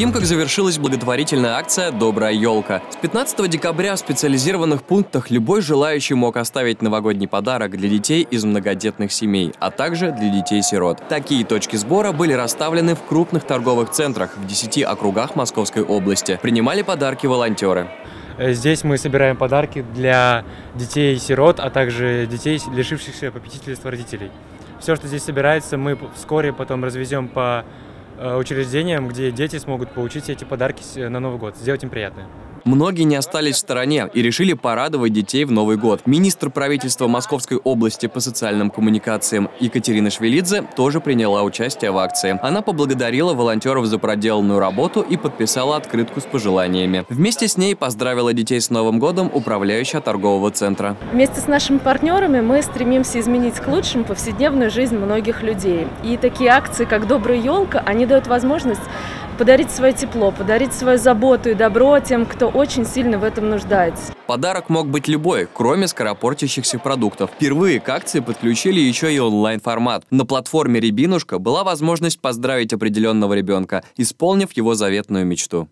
Химках завершилась благотворительная акция «Добрая ёлка». С 15 декабря в специализированных пунктах любой желающий мог оставить новогодний подарок для детей из многодетных семей, а также для детей-сирот. Такие точки сбора были расставлены в крупных торговых центрах в 10 округах Московской области. Принимали подарки волонтеры. Здесь мы собираем подарки для детей-сирот, а также детей, лишившихся попечительства родителей. Все, что здесь собирается, мы вскоре потом развезем по учреждениям, где дети смогут получить эти подарки на Новый год, сделать им приятное. Многие не остались в стороне и решили порадовать детей в Новый год. Министр правительства Московской области по социальным коммуникациям Екатерина Швелидзе тоже приняла участие в акции. Она поблагодарила волонтеров за проделанную работу и подписала открытку с пожеланиями. Вместе с ней поздравила детей с Новым годом управляющая торгового центра. Вместе с нашими партнерами мы стремимся изменить к лучшему повседневную жизнь многих людей. И такие акции, как «Добрая ёлка», они дают возможность подарить свое тепло, подарить свою заботу и добро тем, кто очень сильно в этом нуждается. Подарок мог быть любой, кроме скоропортящихся продуктов. Впервые к акции подключили еще и онлайн-формат. На платформе «Рябинушка» была возможность поздравить определенного ребенка, исполнив его заветную мечту.